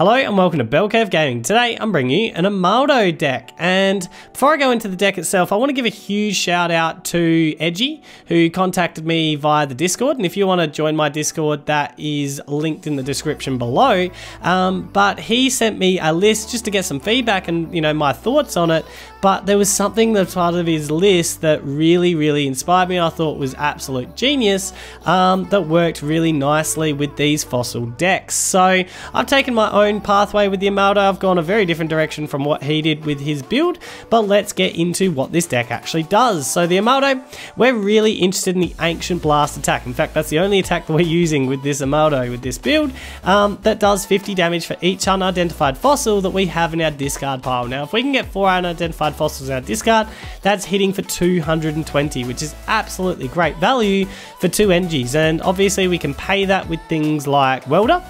Hello and welcome to Bell Curved Gaming. Today I'm bringing you an Armaldo deck, and before I go into the deck itself I want to give a huge shout out to Edgy, who contacted me via the Discord, and if you want to join my Discord that is linked in the description below, but he sent me a list just to get some feedback and, you know, my thoughts on it, but there was something that's part of his list that really inspired me and I thought was absolute genius, that worked really nicely with these fossil decks. So I've taken my own pathway with the Armaldo. I've gone a very different direction from what he did with his build, but let's get into what this deck actually does. So the Armaldo, we're really interested in the Ancient Blast attack. In fact, that's the only attack that we're using with this Armaldo, with this build, that does 50 damage for each unidentified fossil that we have in our discard pile. Now, if we can get 4 unidentified fossils in our discard, that's hitting for 220, which is absolutely great value for 2 energies, and obviously we can pay that with things like Welder,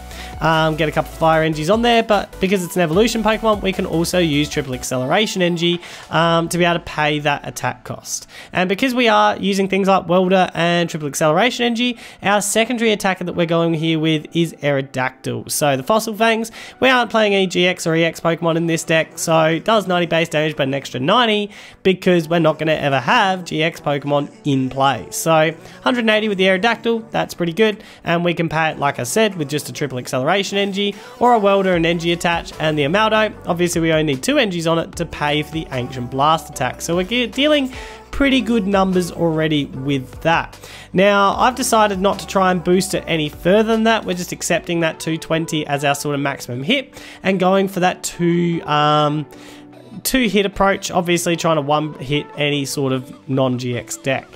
get a couple of Fire energies on there, but because it's an evolution Pokemon we can also use Triple Acceleration Energy to be able to pay that attack cost. And because we are using things like Welder and Triple Acceleration Energy, our secondary attacker that we're going here with is Aerodactyl. So the Fossil Fangs, we aren't playing any GX or EX Pokemon in this deck, so it does 90 base damage but an extra 90 because we're not going to ever have GX Pokemon in play. So 180 with the Aerodactyl, that's pretty good, and we can pay it, like I said, with just a Triple Acceleration Energy or a Welder and Energy attach. And the Armaldo, obviously we only need 2 energies on it to pay for the Ancient Blast attack, so we're dealing pretty good numbers already with that. Now, I've decided not to try and boost it any further than that. We're just accepting that 220 as our sort of maximum hit and going for that two hit approach, obviously trying to one hit any sort of non-GX deck.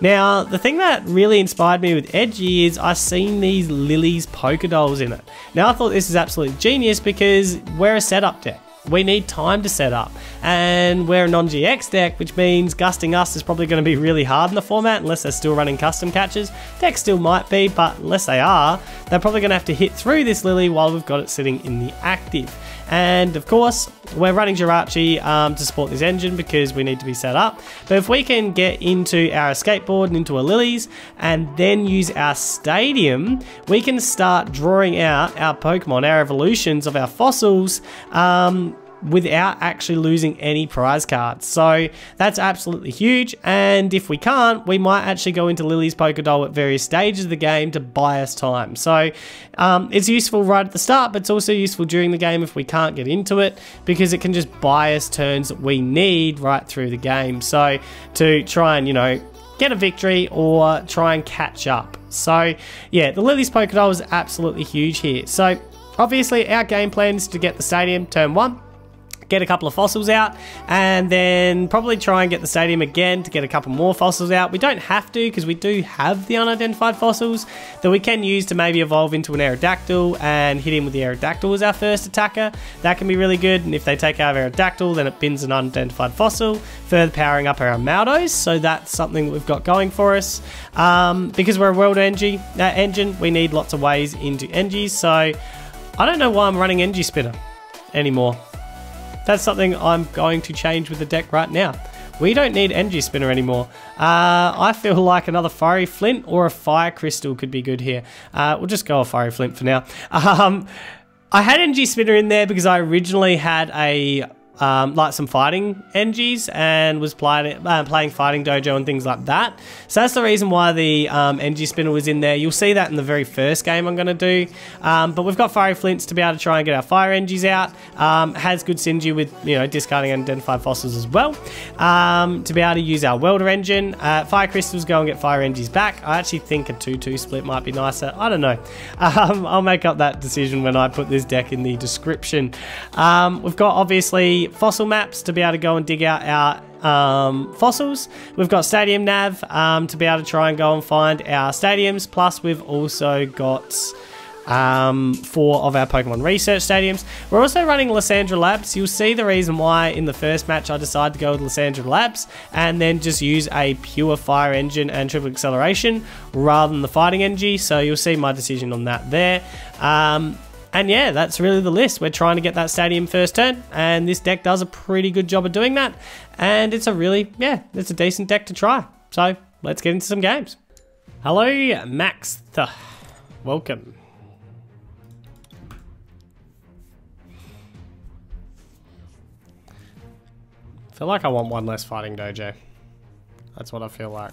Now, the thing that really inspired me with Edgy is I've seen these Lillie's Poké Dolls in it. Now, I thought this is absolutely genius because we're a setup deck. We need time to set up, and we're a non-GX deck, which means gusting us is probably going to be really hard in the format unless they're still running custom catches. Decks still might be, but unless they are, they're probably going to have to hit through this Lily while we've got it sitting in the active. And of course, we're running Jirachi to support this engine because we need to be set up. But if we can get into our escape board and into our Lilies and then use our stadium, we can start drawing out our Pokemon, our evolutions of our fossils, without actually losing any prize cards. So that's absolutely huge, and if we can't, we might actually go into Lillie's Poké Doll at various stages of the game to buy us time. So it's useful right at the start, but it's also useful during the game if we can't get into it, because it can just buy us turns that we need right through the game, so to try and, you know, get a victory or try and catch up. So yeah, the Lillie's Poké Doll is absolutely huge here. So obviously our game plan is to get the stadium turn 1, get a couple of fossils out, and then probably try and get the stadium again to get a couple more fossils out. We don't have to, because we do have the unidentified fossils that we can use to maybe evolve into an Aerodactyl and hit him with the Aerodactyl as our first attacker. That can be really good, and if they take out Aerodactyl then it bins an unidentified fossil, further powering up our Armaldos, so that's something that we've got going for us. Because we're a world engine, we need lots of ways into Energy, so I don't know why I'm running Energy Spinner anymore. That's something I'm going to change with the deck right now. We don't need Energy Spinner anymore. I feel like another Fiery Flint or a Fire Crystal could be good here. We'll just go a Fiery Flint for now. I had Energy Spinner in there because I originally had a like some fighting energies and was playing Fighting Dojo and things like that. So that's the reason why the Energy Spinner was in there. You'll see that in the very first game I'm going to do. But we've got Fiery Flints to be able to try and get our Fire energies out. Has good synergy with, you know, discarding unidentified fossils as well. To be able to use our Welder engine. Fire Crystals go and get Fire energies back. I actually think a 2-2 split might be nicer. I don't know. I'll make up that decision when I put this deck in the description. We've got obviously Fossil Maps to be able to go and dig out our fossils. We've got Stadium Nav to be able to try and go and find our stadiums, plus we've also got 4 of our Pokemon Research Stadiums. We're also running Lysandre Labs. You'll see the reason why in the first match I decided to go with Lysandre Labs and then just use a pure Fire engine and Triple Acceleration rather than the Fighting Energy, so you'll see my decision on that there. And yeah, that's really the list. We're trying to get that stadium first turn, and this deck does a pretty good job of doing that. And it's a really, yeah, it's a decent deck to try. So let's get into some games. Hello, Max. Welcome. I feel like I want one less Fighting Dojo. That's what I feel like.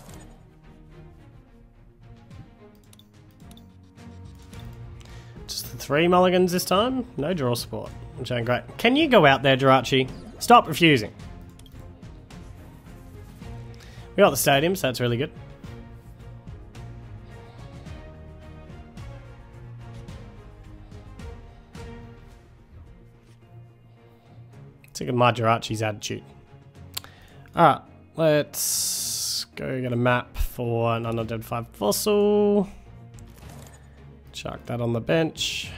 Just the 3 mulligans this time. No draw support, which ain't great. Can you go out there, Jirachi? Stop refusing. We got the stadium, so that's really good. Look at my Jirachi's attitude. Alright, let's go get a map for an unidentified fossil. Chuck that on the bench.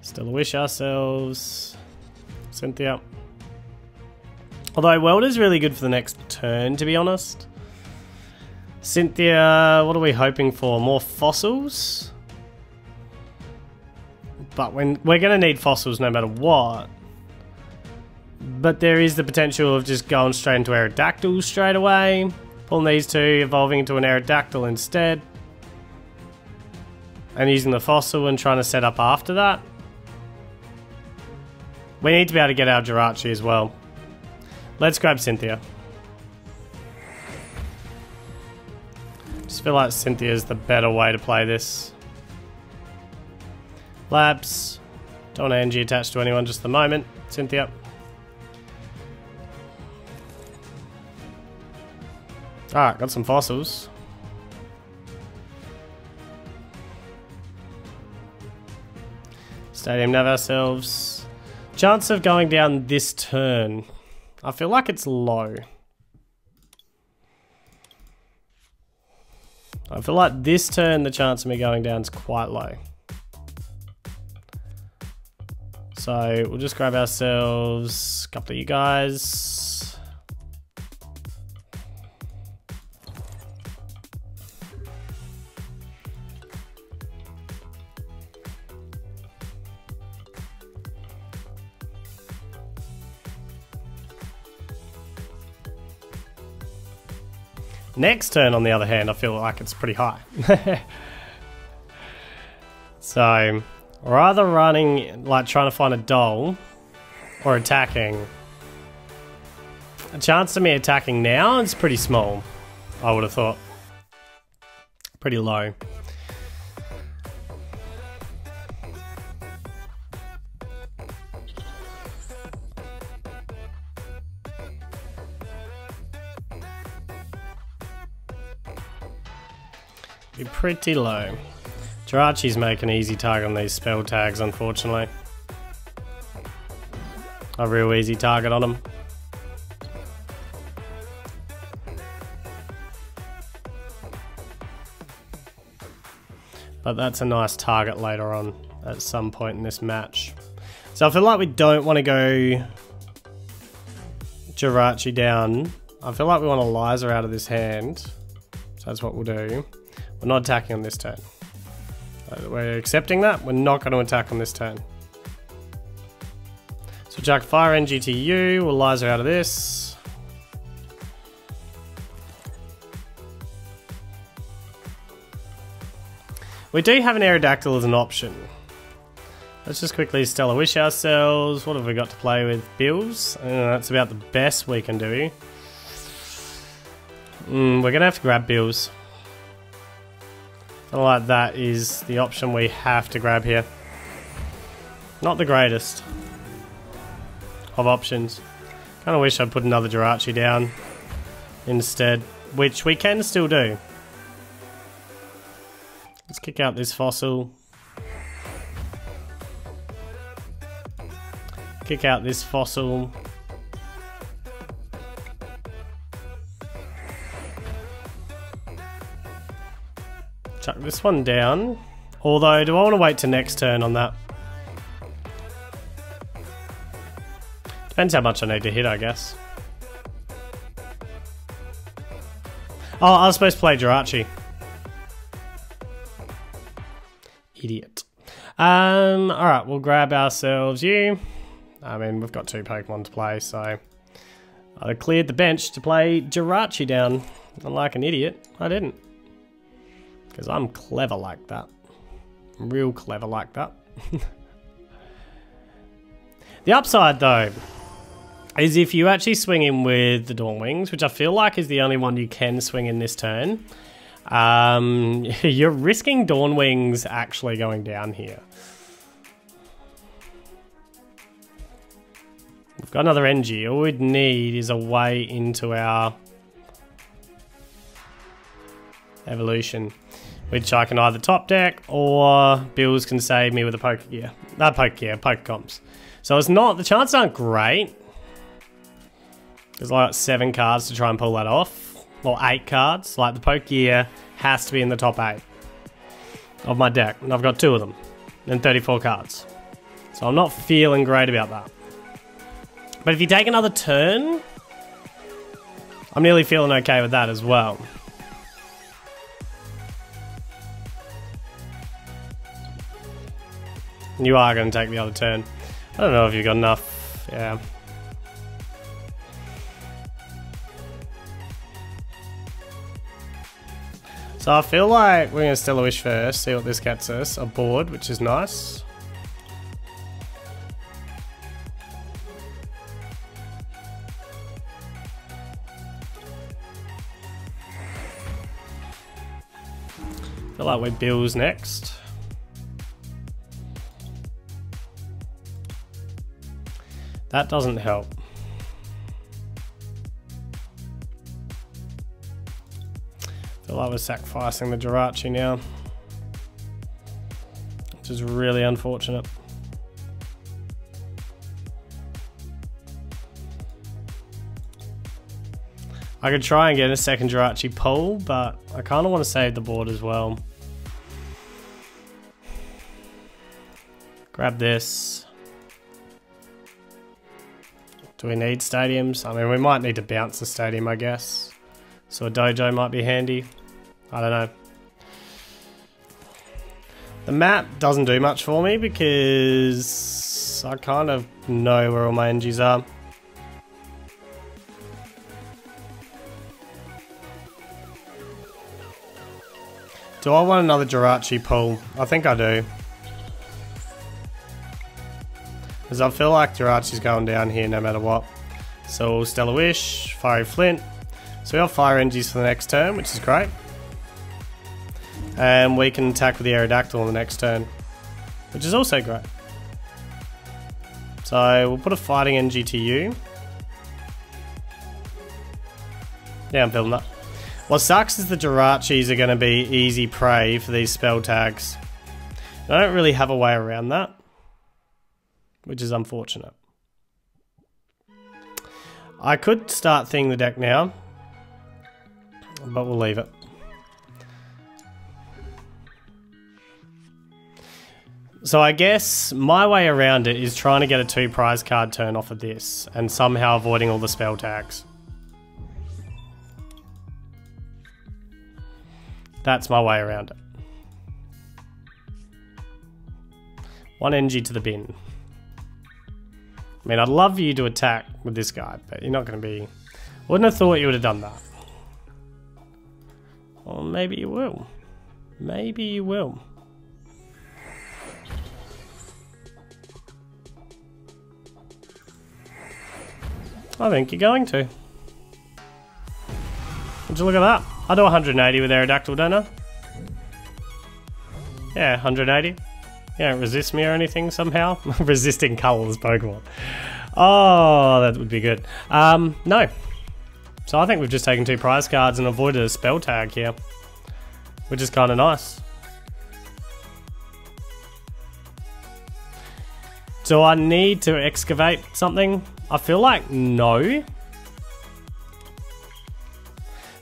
Stella Wish ourselves. Cynthia. Although Welder's really good for the next turn, to be honest. Cynthia, what are we hoping for? More fossils? But when we're going to need fossils no matter what. But there is the potential of just going straight into Aerodactyl straight away. Pulling these two, evolving into an Aerodactyl instead. And using the fossil and trying to set up after that. We need to be able to get our Jirachi as well. Let's grab Cynthia. Just feel like Cynthia's the better way to play this. Labs. Don't want energy attached to anyone just at the moment. Cynthia. Alright, got some fossils. Stadium Nav ourselves. Chance of going down this turn. I feel like it's low. I feel like this turn the chance of me going down is quite low. So we'll just grab ourselves a couple of you guys. Next turn, on the other hand, I feel like it's pretty high. So, rather running, like trying to find a doll, or attacking, a chance of me attacking now is pretty small, I would have thought. Pretty low. Pretty low. Jirachi's making an easy target on these spell tags, unfortunately. A real easy target on them. But that's a nice target later on at some point in this match. So I feel like we don't want to go Jirachi down. I feel like we want a Lysa out of this hand. So that's what we'll do. We're not attacking on this turn. We're accepting that. We're not going to attack on this turn. So chuck Fire Energy to you. We'll Lysa out of this. We do have an Aerodactyl as an option. Let's just quickly Stella Wish ourselves. What have we got to play with? Bills? That's about the best we can do. We're going to have to grab Bills. I like that is the option we have to grab here. Not the greatest of options. Kind of wish I'd put another Jirachi down instead, which we can still do. Let's kick out this fossil. Kick out this fossil. Chuck this one down. Although, do I want to wait till next turn on that? Depends how much I need to hit, I guess. Oh, I was supposed to play Jirachi. Idiot. Alright, we'll grab ourselves you. I mean, we've got 2 Pokemon to play, so... I cleared the bench to play Jirachi down. Unlike an idiot, I didn't. Because I'm clever like that. I'm real clever like that. The upside though, is if you actually swing in with the Dawnwings, which I feel like is the only one you can swing in this turn, you're risking Dawnwings actually going down here. We've got another energy. All we'd need is a way into our evolution, which I can either top deck or Bills can save me with a Poke Gear. Not Poke Gear, Poke Comps. So it's not, the chances aren't great. There's like 7 cards to try and pull that off, or 8 cards. Like the Poke Gear has to be in the top 8 of my deck, and I've got 2 of them and 34 cards. So I'm not feeling great about that. But if you take another turn, I'm nearly feeling okay with that as well. You are going to take the other turn. I don't know if you've got enough. Yeah. So I feel like we're going to Stella Wish first, see what this gets us. A board, which is nice. I feel like we're Bill's next. That doesn't help. I feel like we're sacrificing the Jirachi now, which is really unfortunate. I could try and get a second Jirachi pull, but I kind of want to save the board as well. Grab this. Do we need stadiums? I mean, we might need to bounce the stadium, I guess. So a dojo might be handy. I don't know. The map doesn't do much for me because I kind of know where all my energies are. Do I want another Jirachi pull? I think I do. Because I feel like Jirachi's going down here no matter what. So Stella Wish, Fiery Flint. So we have Fire Energies for the next turn, which is great. And we can attack with the Aerodactyl on the next turn, which is also great. So we'll put a Fighting Energy to you. Yeah, I'm building that. What sucks is the Jirachis are going to be easy prey for these spell tags. I don't really have a way around that, which is unfortunate. I could start thinning the deck now, but we'll leave it. So I guess my way around it is trying to get a 2 prize card turn off of this and somehow avoiding all the spell tags. That's my way around it. 1 energy to the bin. I mean, I'd love for you to attack with this guy, but you're not going to be... Wouldn't have thought you would have done that. Or maybe you will. Maybe you will. I think you're going to. Would you look at that? I do 180 with Aerodactyl, don't I? Yeah, 180. Yeah, resist me or anything somehow. Resisting colors Pokemon. Oh, that would be good. No. So I think we've just taken 2 prize cards and avoided a spell tag here, which is kind of nice. Do I need to excavate something? I feel like no.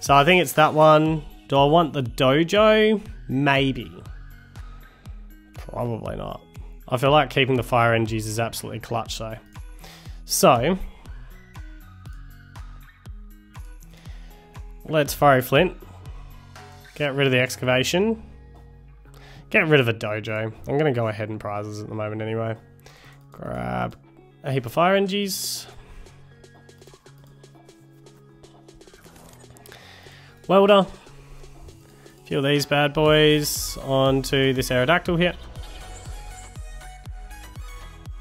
So I think it's that one. Do I want the dojo? Maybe. Probably not. I feel like keeping the fire energies is absolutely clutch though. So let's Fiery Flint. Get rid of the excavation. Get rid of a dojo. I'm gonna go ahead and prizes at the moment anyway. Grab a heap of fire energies. Welder. Kill these bad boys onto this Aerodactyl here.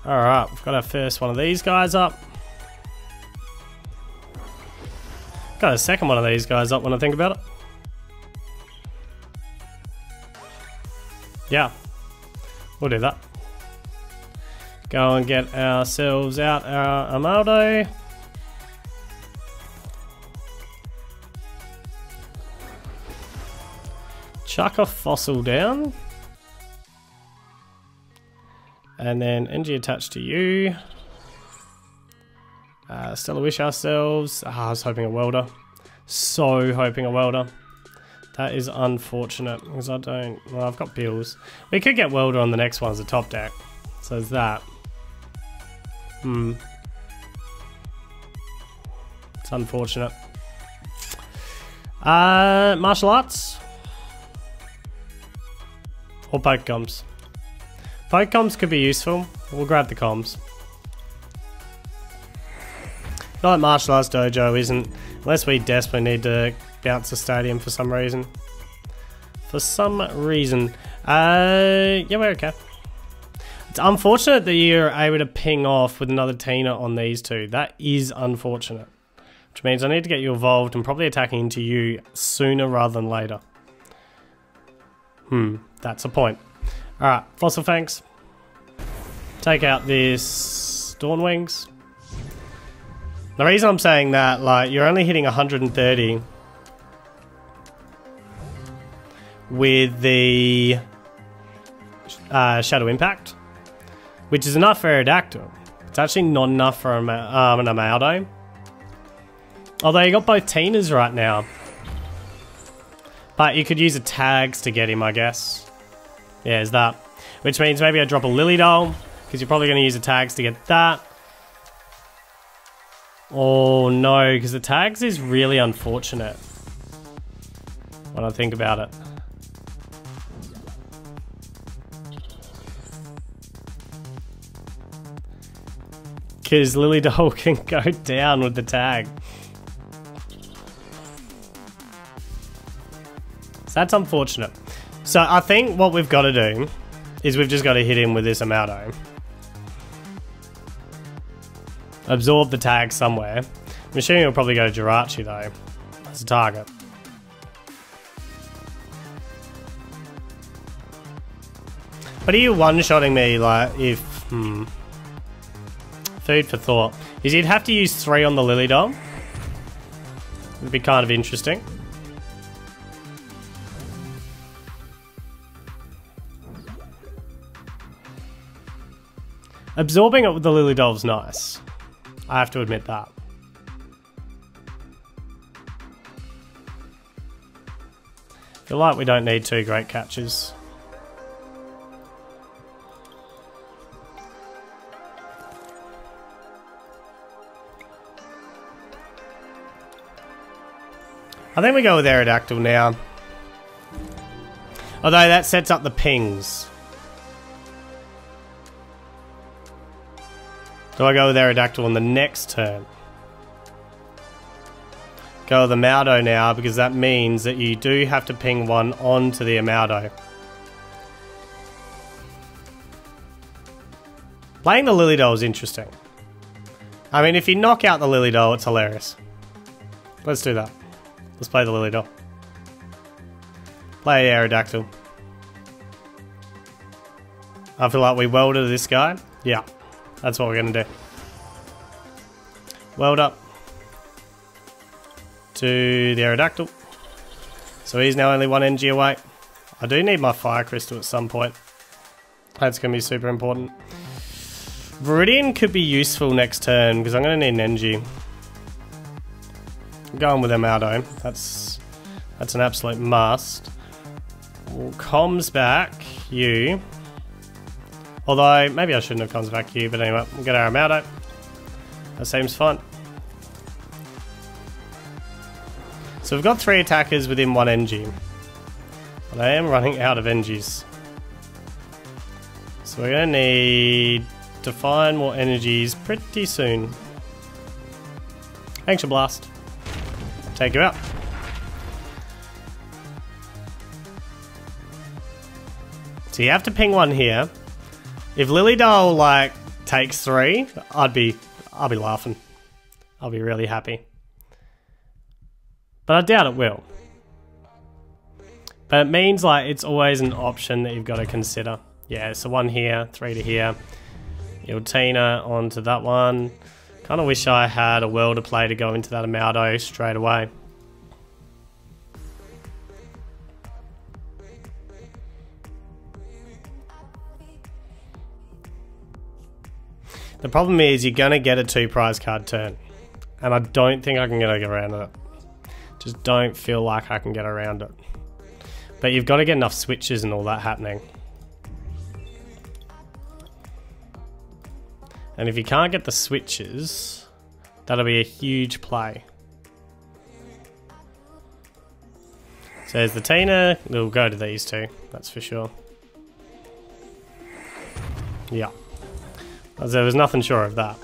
Alright, we've got our first one of these guys up. Got a second one of these guys up when I think about it. Yeah, we'll do that. Go and get ourselves out our Armaldo. Chuck a fossil down. And then energy attached to you. Stella Wish ourselves. Ah, I was hoping a welder. So hoping a welder. That is unfortunate because I don't. Well, I've got Bills. We could get welder on the next one as a top deck. So is that. It's unfortunate. Martial arts. Or Poke Comps. Poke Comps could be useful. We'll grab the comms. Like Martial Arts Dojo isn't, unless we desperately need to bounce the stadium for some reason. Yeah, we're okay. It's unfortunate that you're able to ping off with another Tina on these two. That is unfortunate. Which means I need to get you evolved and probably attacking into you sooner rather than later. That's a point. Alright, Fossil Fangs. Take out this Dawnwings. The reason I'm saying that, like, you're only hitting 130 with the Shadow Impact, which is enough for Aerodactyl. It's actually not enough for an Armaldo. Although you got both Tinas right now. But you could use the tags to get him, I guess. Yeah, is that. Which means maybe I drop a Lily Doll, because you're probably going to use the tags to get that. Oh no, because the tags is really unfortunate when I think about it. Because Lily Doll can go down with the tag. That's unfortunate. So I think what we've got to do is we've just got to hit him with this Armaldo. Absorb the tag somewhere. I'm assuming he'll probably go to Jirachi though. That's a target. But are you one-shotting me like if... Food for thought. Is you'd have to use 3 on the Lily Doll. It'd be kind of interesting. Absorbing it with the Lily Doll's nice. I have to admit that. Feel like we don't need 2 great catches. I think we go with Aerodactyl now. Although that sets up the pings. Do I go with Aerodactyl on the next turn? Go with Armaldo now, because that means that you do have to ping one onto the Armaldo. Playing the Lily Doll is interesting. I mean, if you knock out the Lily Doll, it's hilarious. Let's do that. Let's play the Lily Doll. Play Aerodactyl. I feel like we welded this guy. Yeah. That's what we're going to do. Weld up to the Aerodactyl. So he's now only 1 energy away. I do need my Fire Crystal at some point. That's going to be super important. Viridian could be useful next turn because I'm going to need an energy. I'm going with Armaldo. That's an absolute must. We'll comms back you. Although, maybe I shouldn't have comes back here, but anyway, we'll get our Armaldo. That seems fine. So we've got 3 attackers within 1 energy. But I am running out of energies. So we're going to need to find more energies pretty soon. Ancient Blast. Take you out. So you have to ping 1 here. If Lily Doll like takes 3, I'll be laughing. I'll be really happy. But I doubt it will. But it means like it's always an option that you've got to consider. Yeah, so one here, three to here. Giltina onto that one. Kind of wish I had a Welder play to go into that Armaldo straight away. The problem is you're going to get a 2 prize card turn. And I don't think I can get around it. Just don't feel like I can get around it. But you've got to get enough switches and all that happening. And if you can't get the switches, that'll be a huge play. So there's the Tina. We'll go to these two, that's for sure. Yeah. There was nothing sure of that.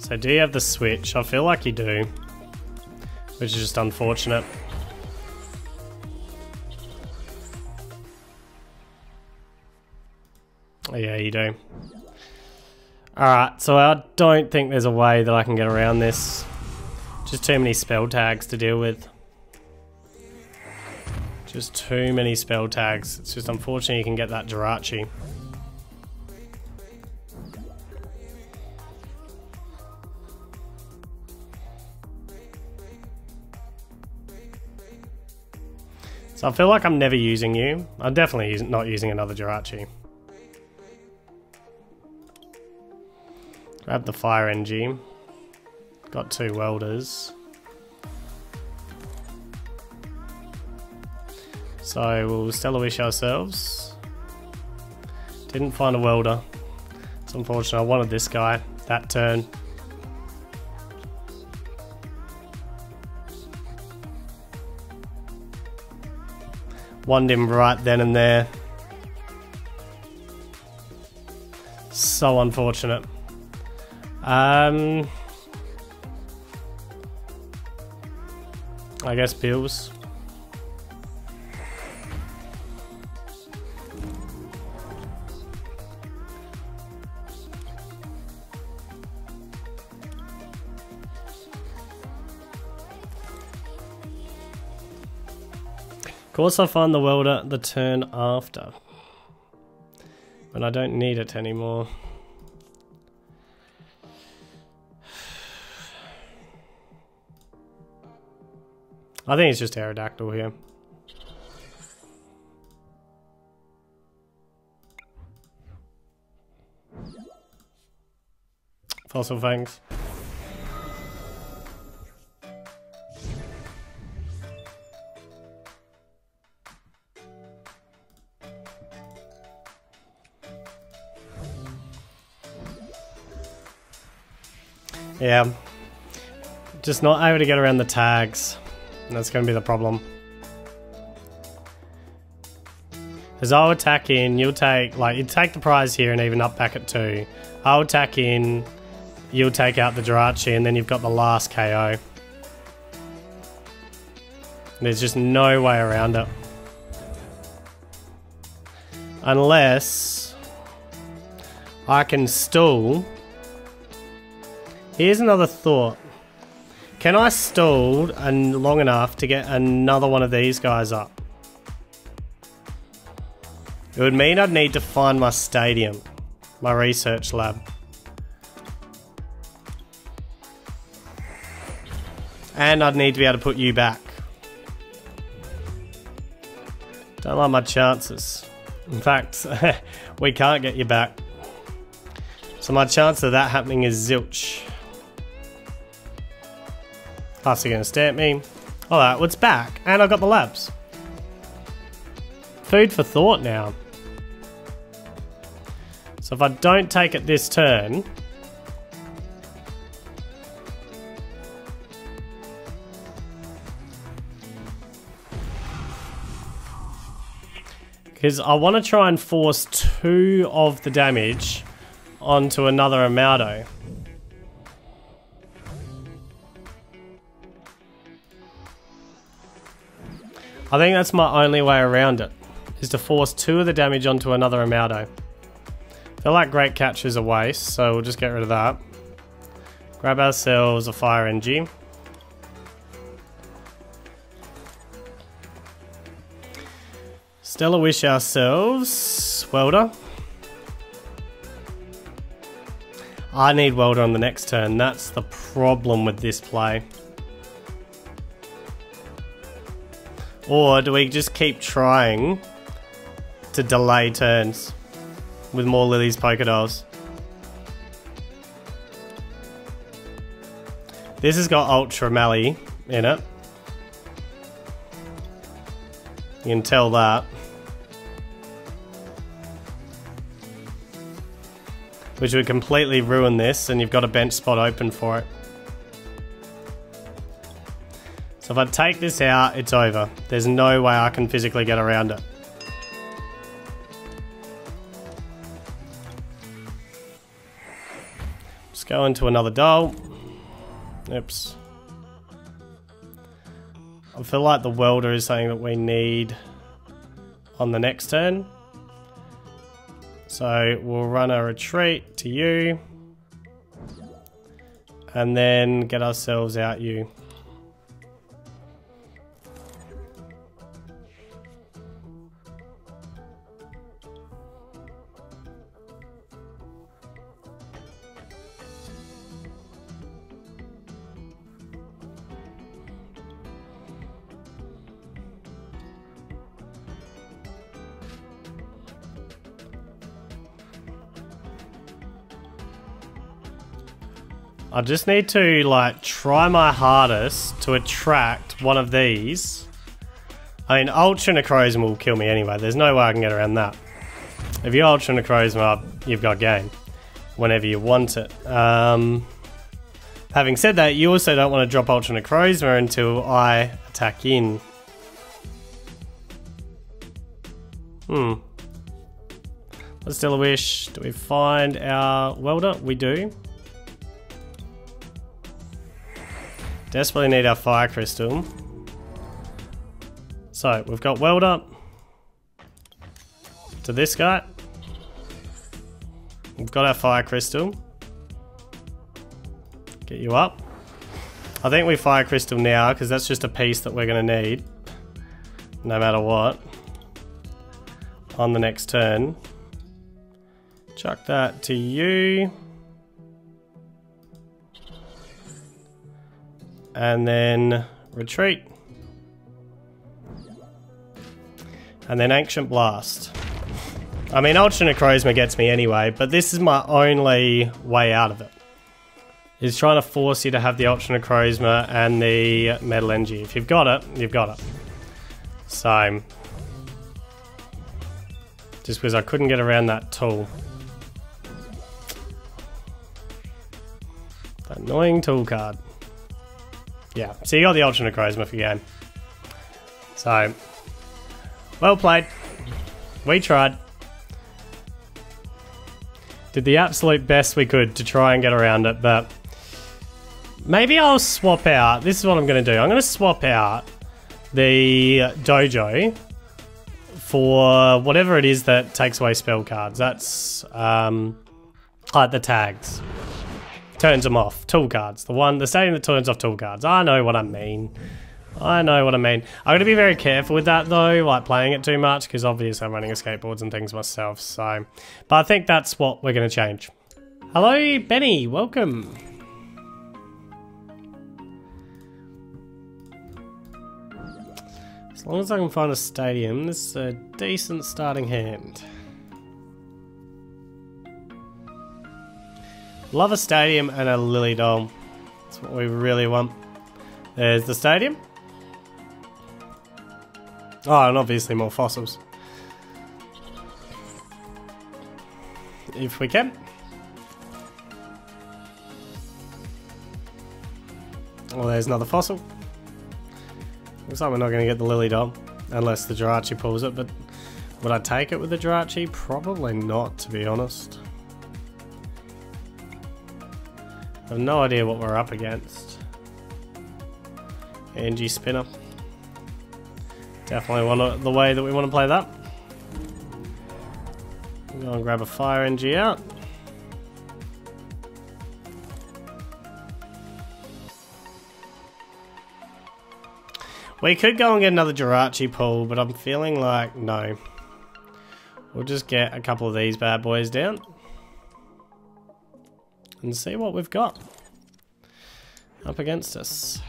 So do you have the switch? I feel like you do, which is just unfortunate. Yeah, you do. Alright, so I don't think there's a way that I can get around this. Just too many spell tags to deal with. Just too many spell tags. It's just unfortunate you can get that Jirachi. So I feel like I'm never using you. I'm definitely not using another Jirachi. Grab the Fire Energy. Got 2 Welders. So we'll Stella Wish ourselves. Didn't find a Welder. It's unfortunate. I wanted this guy that turn. Wanted him right then and there. So unfortunate. I guess Bill's. Of course I find the Welder the turn after, but I don't need it anymore. I think it's just Aerodactyl here. Fossil Fangs. Yeah, just not able to get around the tags. That's going to be the problem. Because I'll attack in, you'll take, like, you take the prize here and even up back at 2. I'll attack in, you'll take out the Jirachi, and then you've got the last KO. There's just no way around it. Unless I can stall. Here's another thought. Can I stall and long enough to get another one of these guys up? It would mean I'd need to find my stadium, my research lab. And I'd need to be able to put you back. Don't like my chances. In fact, we can't get you back. So my chance of that happening is zilch. Plus they're going to stare at me. Alright, well it's back. And I've got the labs. Food for thought now. So if I don't take it this turn. Because I want to try and force 2 of the damage onto another Armaldo. I think that's my only way around it, is to force two of the damage onto another Armaldo. They're like Great Catchers a waste, so we'll just get rid of that. Grab ourselves a Fire Energy. Stella Wish ourselves Welder. I need Welder on the next turn, that's the problem with this play. Or do we just keep trying to delay turns with more Lillie's Poké Dolls? This has got Ultra Mally in it. You can tell that. Which would completely ruin this, and you've got a bench spot open for it. So if I take this out, it's over. There's no way I can physically get around it. Just go into another doll. Oops. I feel like the Welder is something that we need on the next turn. So we'll run a retreat to you, and then get ourselves out you. I just need to like try my hardest to attract one of these. I mean, Ultra Necrozma will kill me anyway, there's no way I can get around that. If you Ultra Necrozma, you've got game whenever you want it. Having said that, you also don't want to drop Ultra Necrozma until I attack in. Let's still a wish. Do we find our Welder? We do. Desperately need our Fire Crystal. So we've got Welder to this guy. We've got our Fire Crystal. Get you up. I think we Fire Crystal now because that's just a piece that we're going to need no matter what on the next turn. Chuck that to you. And then retreat. And then Ancient Blast. I mean, Ultra Necrozma gets me anyway, but this is my only way out of it. Is trying to force you to have the Ultra Necrozma and the Metal Energy. If you've got it, you've got it. So, just because I couldn't get around that tool. That annoying tool card. Yeah, so you got the Ultra Necrozma for your game. So, well played. We tried. Did the absolute best we could to try and get around it, but maybe I'll swap out. This is what I'm going to do. I'm going to swap out the Dojo for whatever it is that takes away spell cards. That's like the tags. Turns them off. Tool cards. The stadium that turns off tool cards. I know what I mean. I know what I mean. I'm going to be very careful with that though, like playing it too much, because obviously I'm running skateboards and things myself, so. But I think that's what we're going to change. Hello, Benny. Welcome. As long as I can find a stadium, this is a decent starting hand. Love a stadium and a Lily doll. That's what we really want. There's the stadium. Oh, and obviously more fossils. If we can. Oh, there's another fossil. Looks like we're not going to get the Lily doll. Unless the Jirachi pulls it, but would I take it with the Jirachi? Probably not, to be honest. I have no idea what we're up against. Energy Spinner. Definitely one of the way that we want to play that. We'll go and grab a Fire Energy out. We could go and get another Jirachi pull, but I'm feeling like no. We'll just get a couple of these bad boys down and see what we've got up against us.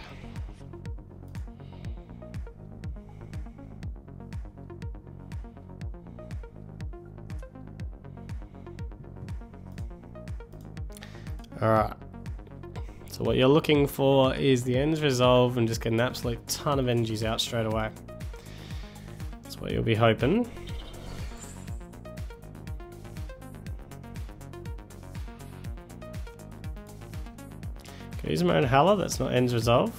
Alright, so what you're looking for is the End's Resolve and just get an absolute ton of energies out straight away. That's what you'll be hoping. Okay, use my own Halla, that's not End's Resolve.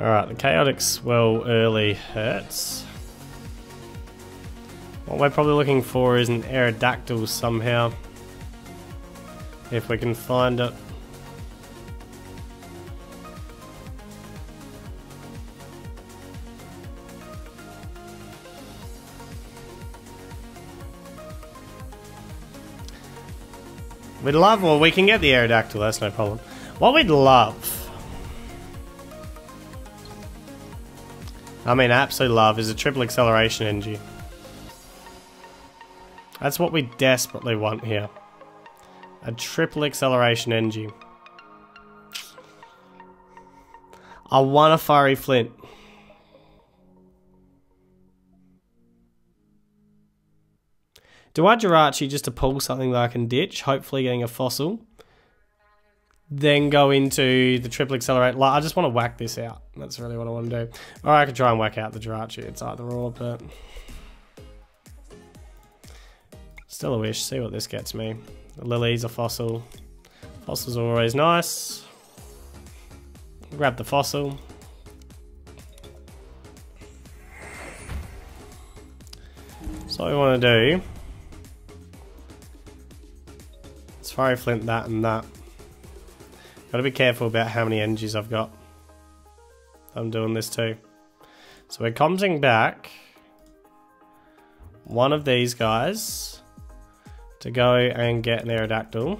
Alright, the Chaotic Swell early hurts. What we're probably looking for is an Aerodactyl somehow, if we can find it. We'd love, well, we can get the Aerodactyl, that's no problem. What we'd love, I mean, absolute love, is a Triple Acceleration Energy. That's what we desperately want here. A Triple Acceleration Energy. I want a Fiery Flint. Do I Jirachi just to pull something that I can ditch, hopefully getting a Fossil? Then go into the Triple Accelerate. Like, I just want to whack this out. That's really what I want to do. Or I could try and whack out the Jirachi. It's either or, but still a wish. See what this gets me. The Lily's a Fossil. Fossils are always nice. Grab the Fossil. So what we want to do is Fiery Flint that and that. Gotta be careful about how many energies I've got. I'm doing this too. So we're comping back one of these guys to go and get an Aerodactyl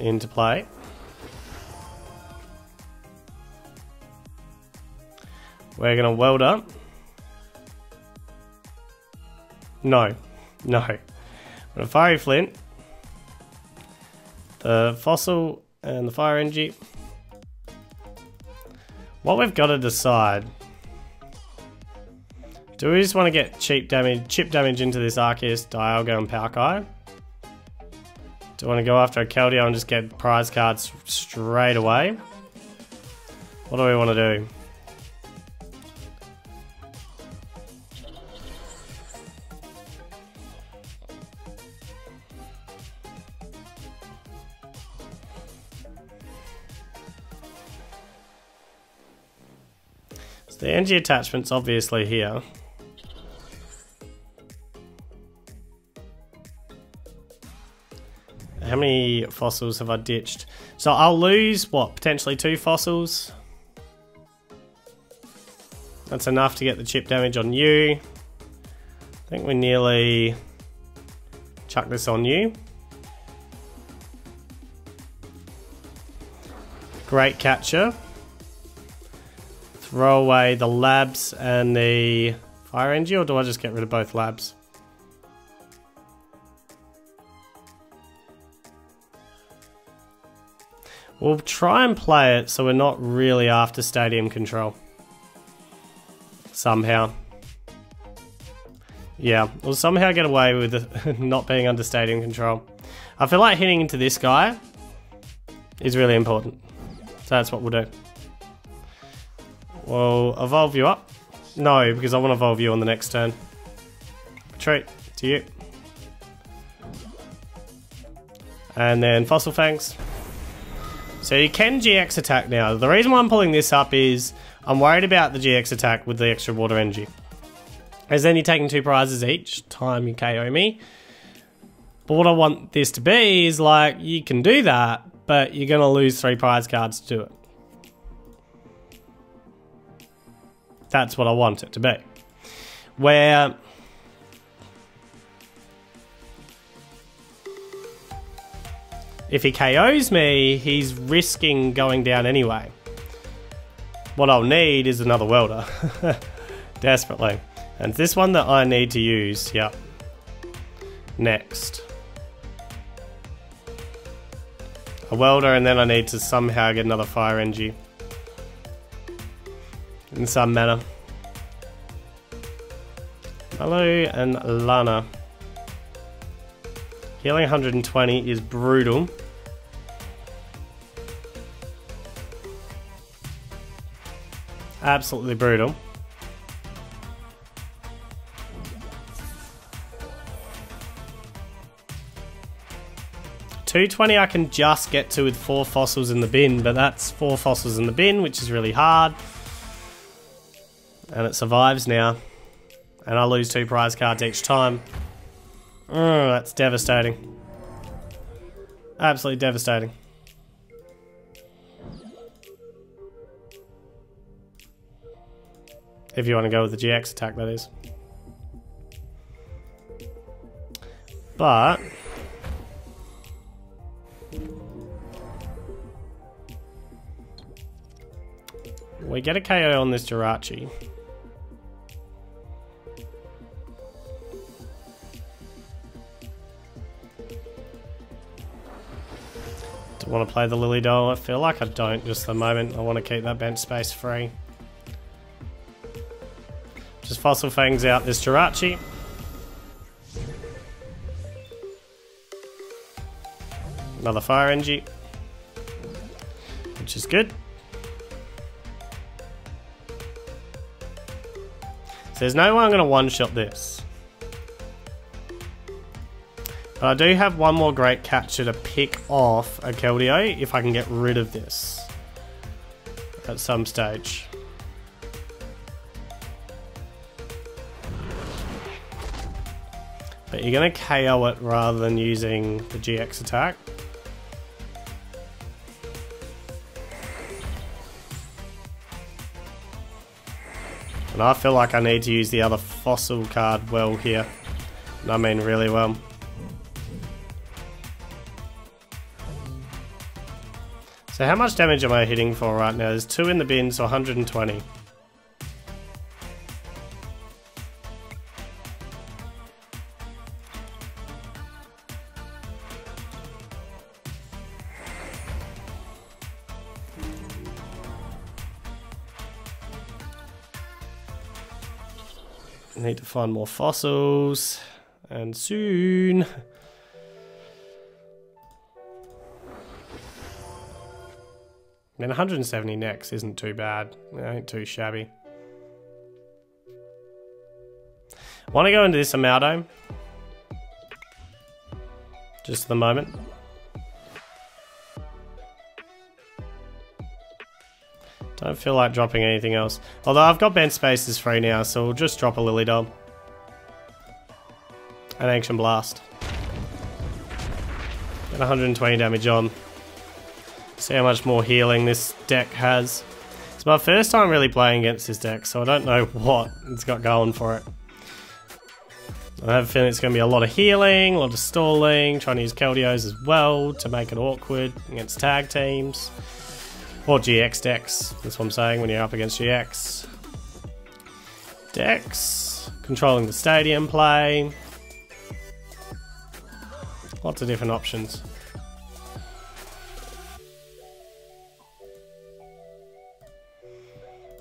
into play. We're gonna weld up. No. A Fiery Flint, the Fossil and the Fire Energy. What we've got to decide, do we just want to get chip damage into this Arceus, Dialga and Palkia? Do we want to go after a Keldeo and just get prize cards straight away? What do we want to do? The energy attachment's obviously here. How many fossils have I ditched? So I'll lose, what, potentially 2 fossils? That's enough to get the chip damage on you. I think we nearly chuck this on you. Great Catcher. Throw away the Labs and the Fire Energy, or do I just get rid of both Labs? We'll try and play it so we're not really after stadium control. Somehow. Yeah, we'll somehow get away with not being under stadium control. I feel like hitting into this guy is really important. So that's what we'll do. We'll evolve you up. No, because I want to evolve you on the next turn. Retreat to you. And then Fossil Fangs. So you can GX attack now. The reason why I'm pulling this up is I'm worried about the GX attack with the extra water energy, as then you're taking 2 prizes each time you KO me. But what I want this to be is like, you can do that, but you're gonna lose 3 prize cards to do it. That's what I want it to be. Where if he KOs me, he's risking going down anyway. What I'll need is another welder, desperately. And it's this one that I need to use, yep. Next. A welder, and then I need to somehow get another fire energy. In some manner. Hello and Lana. Healing 120 is brutal. Absolutely brutal. $220 I can just get to with 4 fossils in the bin, but that's 4 fossils in the bin, which is really hard. And it survives now. And I lose 2 prize cards each time. Oh, that's devastating. Absolutely devastating. If you want to go with the GX attack, that is. But we get a KO on this Jirachi. Do I want to play the Lily Doll? I feel like I don't just at the moment. I want to keep that bench space free. Just Fossil Fangs out this Jirachi. Another Fire Energy, which is good. So there's no way I'm going to one-shot this. But I do have one more Great Catcher to pick off a Keldeo if I can get rid of this at some stage. But you're going to KO it rather than using the GX attack. And I feel like I need to use the other fossil card well here. And I mean really well. So how much damage am I hitting for right now? There's 2 in the bin, so 120. Need to find more fossils, and soon. Then 170 next isn't too bad. It ain't too shabby. I want to go into this Armaldo just at the moment. Don't feel like dropping anything else. Although I've got bench spaces free now, so we'll just drop a Lily Doll. An Ancient Blast. Get 120 damage on. See how much more healing this deck has. It's my first time really playing against this deck, so I don't know what it's got going for it. I have a feeling it's going to be a lot of healing, a lot of stalling, trying to use Keldeos as well to make it awkward against tag teams. Or GX decks, that's what I'm saying, when you're up against GX. Decks, controlling the stadium play. Lots of different options.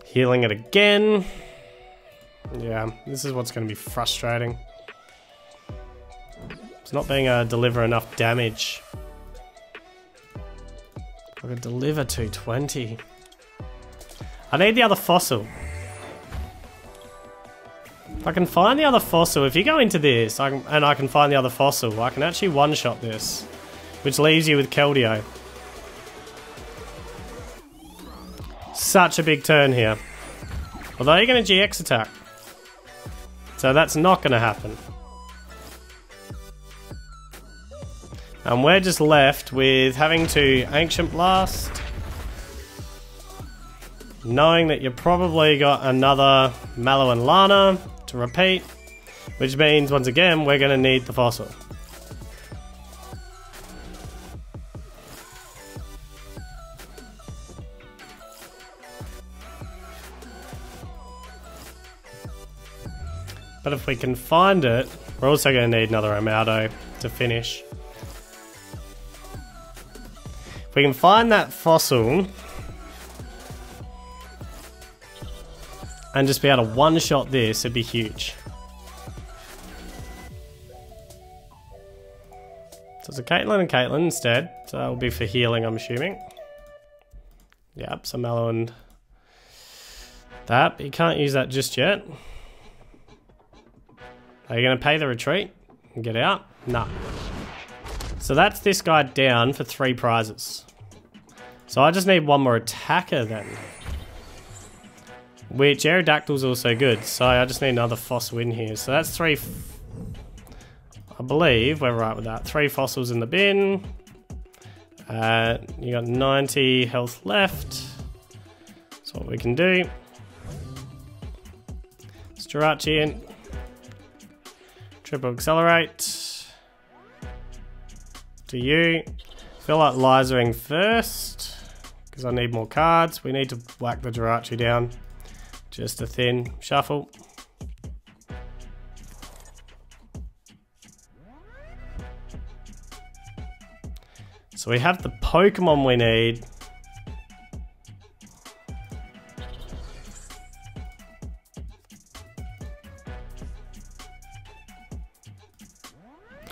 Healing it again. Yeah, this is what's going to be frustrating. It's not being able to deliver enough damage. I could deliver 220. I need the other fossil. If I can find the other fossil, if you go into this and I can find the other fossil, I can actually one-shot this, which leaves you with Keldeo. such a big turn here. Although you're going to GX attack. So that's not going to happen. And we're just left with having to Ancient Blast. Knowing that you've probably got another Mallow and Lana to repeat. Which means, once again, we're going to need the Fossil. But if we can find it, we're also going to need another Armaldo to finish. If we can find that Fossil and just be able to one-shot this, it'd be huge. So it's a Caitlin and Caitlin instead, so that will be for healing, I'm assuming. Yep, so Mallow and that, but you can't use that just yet. Are you going to pay the retreat and get out? No. So that's this guy down for 3 prizes. So I just need one more attacker then. Which Aerodactyl's also good. So I just need another fossil in here. So that's 3... I believe we're right with that. 3 fossils in the bin. You got 90 health left. That's what we can do. It's Jirachi in. Triple Accelerate. To you. I feel like Lysandre first, because I need more cards. We need to whack the Jirachi down. Just a thin shuffle. So we have the Pokemon we need.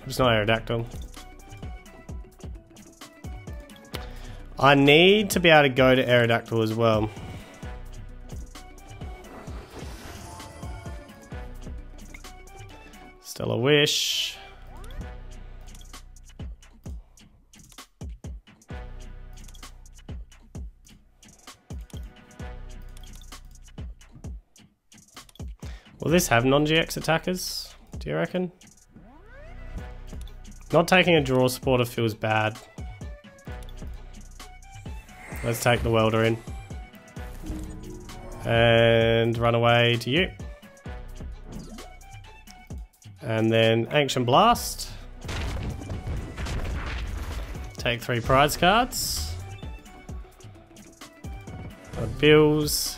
It's not Aerodactyl. I need to be able to go to Aerodactyl as well. Stella Wish. Will this have non-GX attackers, do you reckon? Not taking a draw supporter feels bad. Let's take the welder in. And run away to you. And then Ancient Blast. Take 3 prize cards. Bills.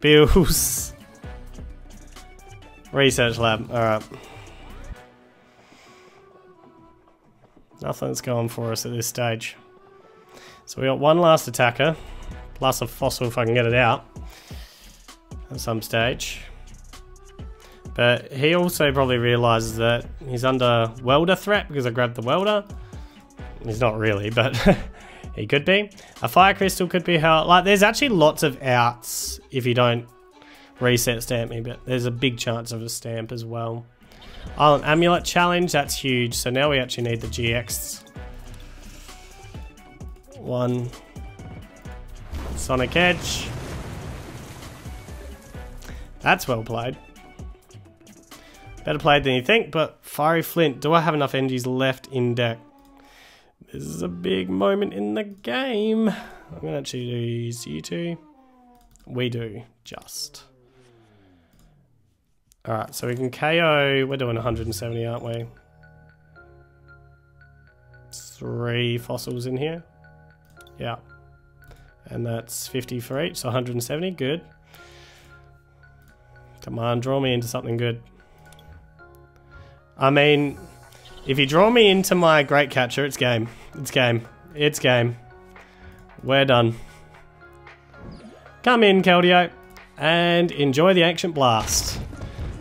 Bills. Research Lab, alright. Nothing's going for us at this stage. So we got one last attacker, plus a fossil if I can get it out at some stage. But he also probably realises that he's under welder threat because I grabbed the welder. He's not really, but he could be. A fire crystal could be how, like there's actually lots of outs if you don't reset stamp me, but there's a big chance of a stamp as well. Island Amulet Challenge, that's huge. So now we actually need the GX. One. Sonic Edge. That's well played. Better played than you think, but Fiery Flint. Do I have enough energies left in deck? This is a big moment in the game. I'm going to actually use you two. We do, just. Alright, so we can KO, we're doing 170, aren't we? 3 fossils in here. Yeah. And that's 50 for each, so 170, good. Come on, draw me into something good. I mean, if you draw me into my Great Catcher, it's game. It's game. It's game. We're done. Come in, Keldeo, and enjoy the Ancient Blast.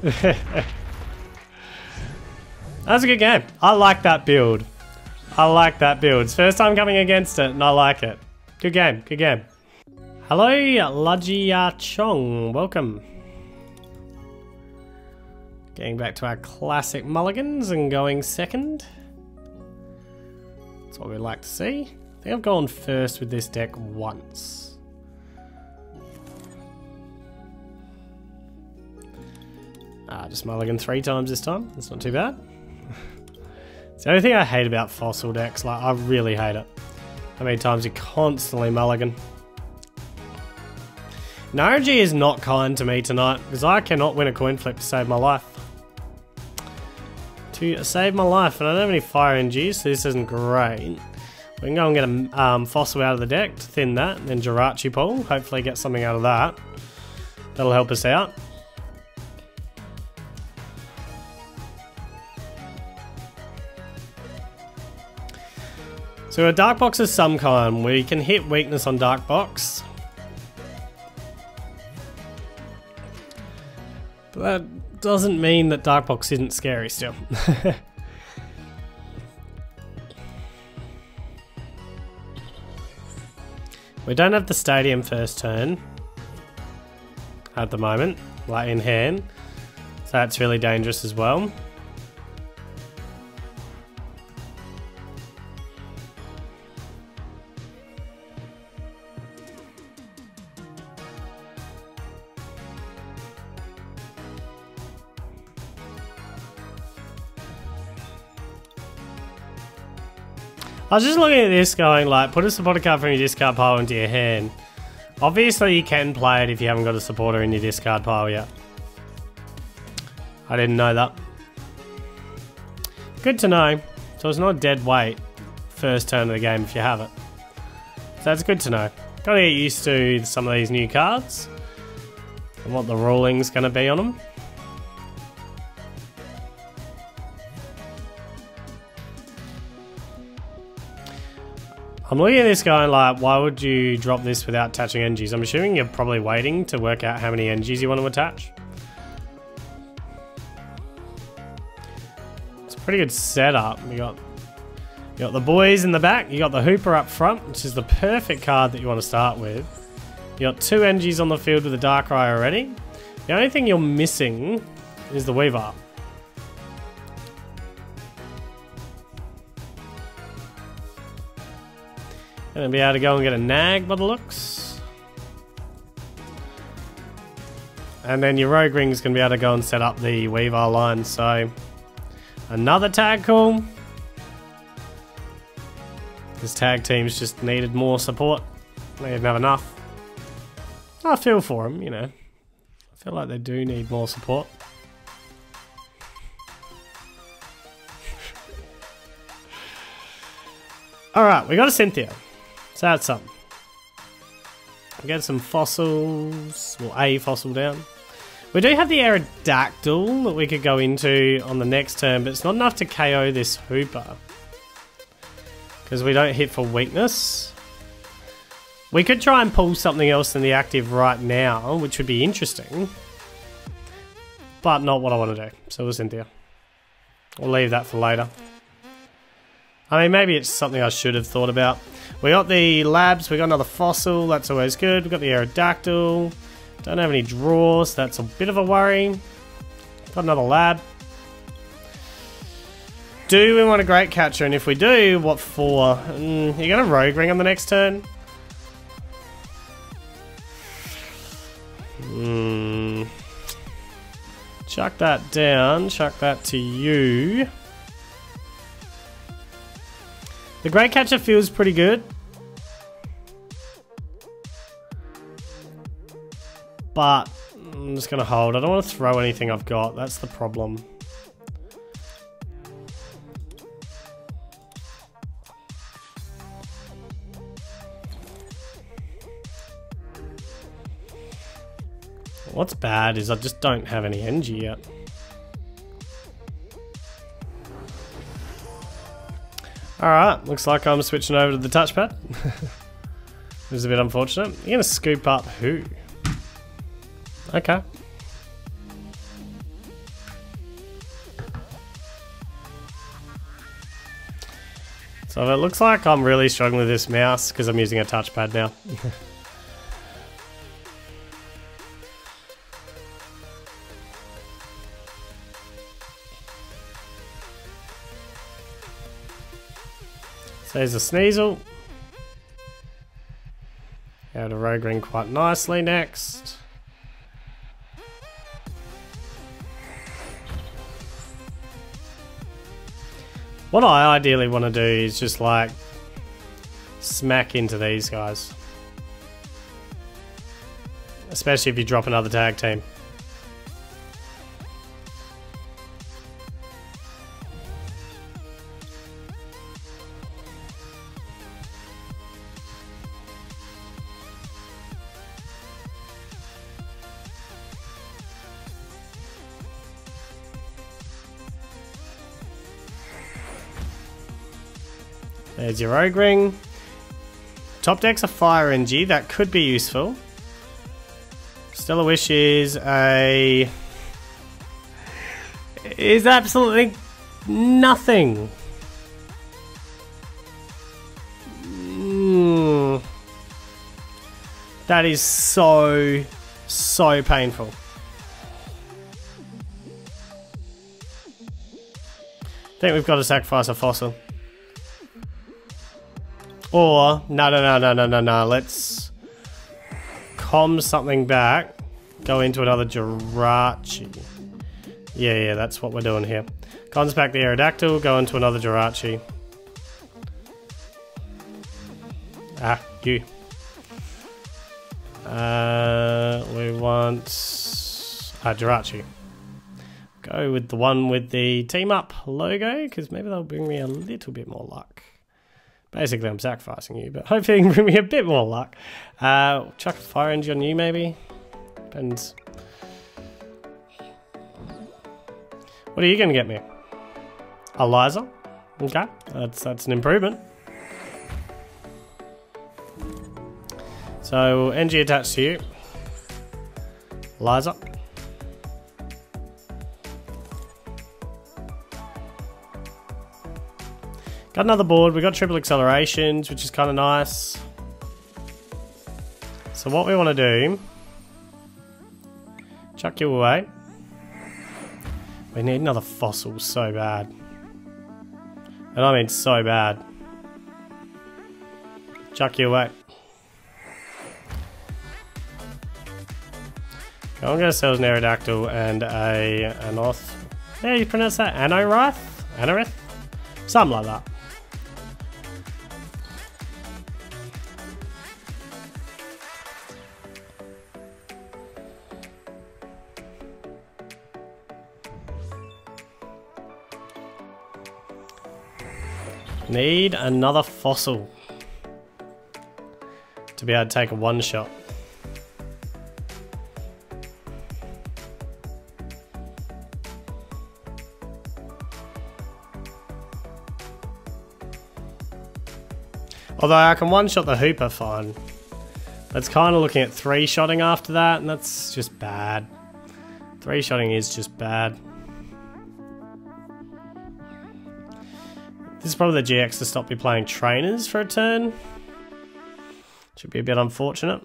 That was a good game. I like that build. I like that build. It's first time coming against it and I like it. Good game, good game. Hello, Lajia Chong, welcome. Getting back to our classic mulligans and going second. That's what we like to see. I think I've gone first with this deck once. Just mulligan 3 times this time. That's not too bad. It's the only thing I hate about fossil decks. Like, I really hate it. How many times you constantly mulligan. Energy is not kind to me tonight, because I cannot win a coin flip to save my life. To save my life, and I don't have any fire energies, so this isn't great. We can go and get a fossil out of the deck to thin that, and then Jirachi pull. Hopefully get something out of that. That'll help us out. So a Dark Box is some kind. We can hit weakness on Dark Box. But that doesn't mean that Dark Box isn't scary still. We don't have the stadium first turn at the moment, like in hand, so that's really dangerous as well. I was just looking at this going like, put a supporter card from your discard pile into your hand. Obviously you can play it if you haven't got a supporter in your discard pile yet. I didn't know that. Good to know. So it's not dead weight first turn of the game if you have it. So that's good to know. Gotta get used to some of these new cards and what the ruling's gonna be on them. I'm looking at this going like, why would you drop this without attaching energies? I'm assuming you're probably waiting to work out how many energies you want to attach. It's a pretty good setup. You got the boys in the back, you got the Hoopa up front, which is the perfect card that you want to start with. You got 2 energies on the field with the Darkrai already. The only thing you're missing is the Weavile. Gonna be able to go and get a nag by the looks. And then your Rogue Ring's gonna be able to go and set up the Weavile line, so another tag call. Because tag teams just needed more support. They didn't have enough. I feel for them, you know. I feel like they do need more support. Alright, we got a Cynthia. So that's something. Get some fossils, well, a fossil down. We do have the Aerodactyl that we could go into on the next turn, but it's not enough to KO this Hoopa. Because we don't hit for weakness. We could try and pull something else than the active right now, which would be interesting. But not what I want to do. So we'll Cynthia. We'll leave that for later. I mean, maybe it's something I should have thought about. We got the labs, we got another fossil, that's always good. We got the Aerodactyl, don't have any draws, so that's a bit of a worry. Got another lab. Do we want a Great Catcher? And if we do, what for? You got a Rogue Ring on the next turn? Chuck that down, chuck that to you. The Great Catcher feels pretty good. But I'm just gonna hold. I don't want to throw anything I've got. That's the problem. What's bad is I just don't have any energy yet. Alright, looks like I'm switching over to the touchpad. Which is a bit unfortunate. You're going to scoop up who? Okay. So it looks like I'm really struggling with this mouse because I'm using a touchpad now. There's a Sneasel. Out of Rogue Ring quite nicely next. What I ideally want to do is just like smack into these guys. Especially if you drop another tag team. There's your Ogring. Top deck's a Fire Energy, that could be useful. Stella Wish is absolutely nothing. That is so painful. I think we've got to sacrifice a fossil. Or, no, let's comm something back, go into another Jirachi. Yeah, that's what we're doing here. Comms back the Aerodactyl, go into another Jirachi. You. We want a Jirachi. Go with the one with the team up logo, because maybe that'll bring me a little bit more luck. Basically, I'm sacrificing you, but hopefully you can bring me a bit more luck. Chuck a Fire Energy on you, maybe? Depends. What are you going to get me? Eliza? Okay, that's an improvement. So, energy attached to you. Eliza. Got another board, we got triple accelerations, which is kind of nice. So what we want to do, chuck you away. We need another fossil so bad. And I mean so bad. Chuck you away. Okay, I'm going to sell an Aerodactyl and a Anorith. Yeah, you pronounce that? Anorith? Anorith? Something like that. Need another fossil to be able to take a one shot. Although I can one shot the Hoopa fine. That's kind of looking at three shotting after that, and that's just bad. Three shotting is just bad. This is probably the GX to stop me playing trainers for a turn. Should be a bit unfortunate.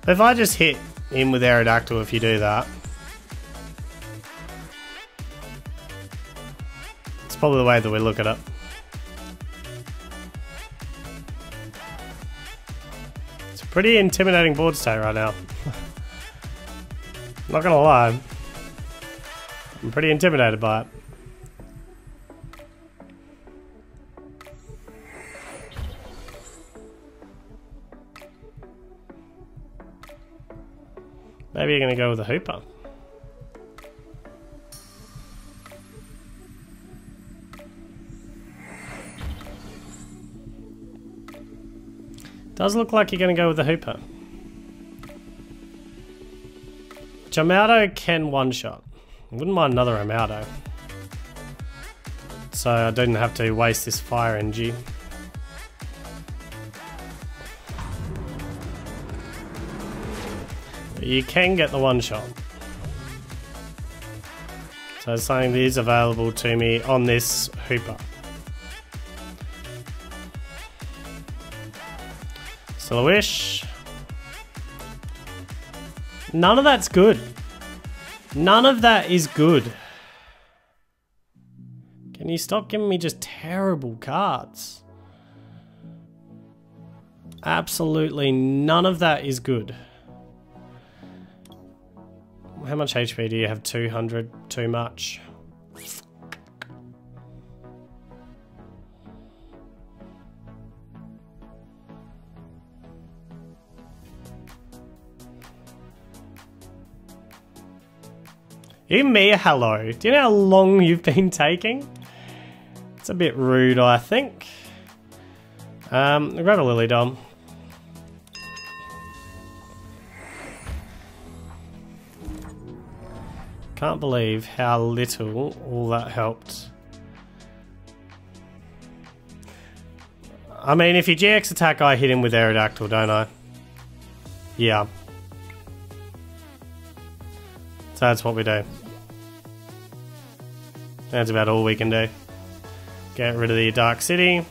But if I just hit him with Aerodactyl, if you do that, it's probably the way that we look at it. Pretty intimidating board state right now. Not gonna lie, I'm pretty intimidated by it. Maybe you're gonna go with a Hoopa. Does look like you're going to go with the Hoopa. Armaldo can one-shot. Wouldn't mind another Armaldo. So I didn't have to waste this Fire Energy. But you can get the one-shot. So it's something that is available to me on this Hoopa. Stella Wish. None of that's good. None of that is good. Can you stop giving me just terrible cards? Absolutely none of that is good. How much HP do you have? 200? Too much. Give me a hello. Do you know how long you've been taking? It's a bit rude, I think. Grab a Lily Dom. Can't believe how little all that helped. I mean, if you GX attack, I hit him with Aerodactyl, don't I? Yeah. So that's what we do. That's about all we can do. Get rid of the Dark City.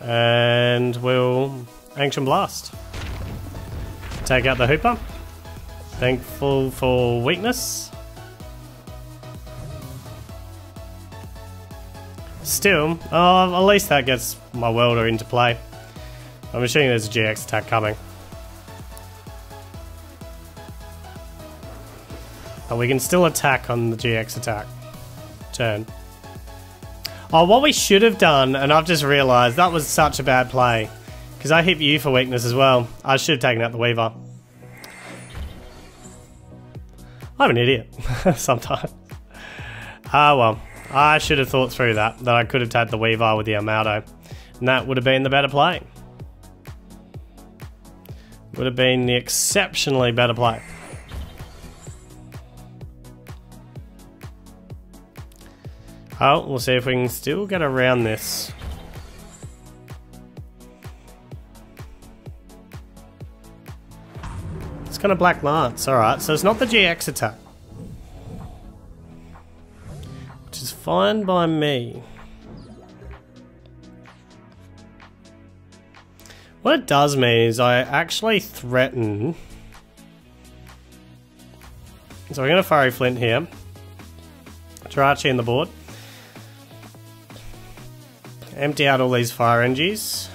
And we'll Ancient Blast. Take out the Hoopa. Thankful for weakness. Still, at least that gets my Welder into play. I'm assuming there's a GX attack coming. But we can still attack on the GX attack turn. Oh, what we should have done, and I've just realised, that was such a bad play. Because I hit you for weakness as well. I should have taken out the Weaver. I'm an idiot, sometimes. Ah well, I should have thought through that I could have tagged the Weavile with the Armaldo. And that would have been the better play. Would have been the exceptionally better play. Oh, we'll see if we can still get around this. It's kind of Black Lance, alright, so it's not the GX attack. Which is fine by me. What it does mean is I actually threaten. So we're going to Fiery Flint here. Jirachi in the board. Empty out all these fire energies.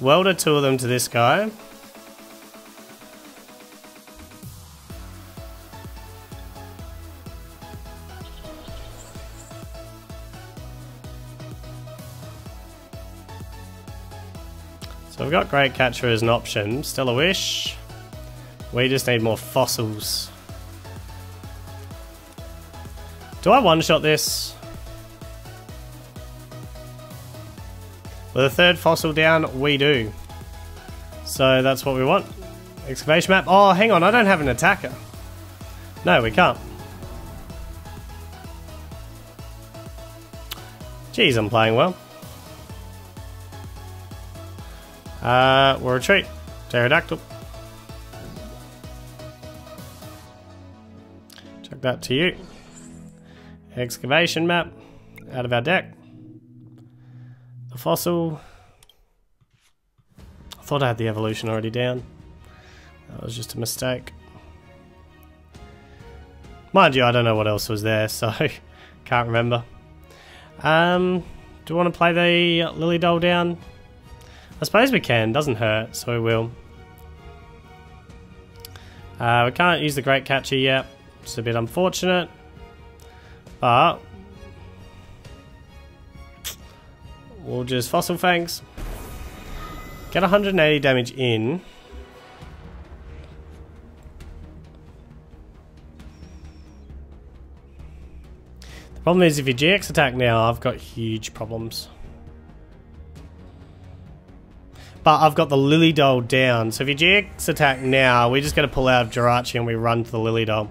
Welder two of them to this guy. So we've got Great Catcher as an option. Stella Wish. We just need more fossils. Do I one-shot this? With a third fossil down, we do. So that's what we want. Excavation map. Oh, hang on, I don't have an attacker. No, we can't. Jeez, I'm playing well. We'll retreat. Pterodactyl. Chuck that to you. Excavation map. Out of our deck. The fossil. I thought I had the evolution already down. That was just a mistake. Mind you, I don't know what else was there, so can't remember. Do we want to play the Lily Doll down? I suppose we can, doesn't hurt, so we will. We can't use the Great Catcher yet. It's a bit unfortunate. But we'll just Fossil Fangs. Get 180 damage in. The problem is if you GX attack now, I've got huge problems. But I've got the Lily Doll down, so if you GX attack now, we're just going to pull out of Jirachi and we run to the Lily Doll.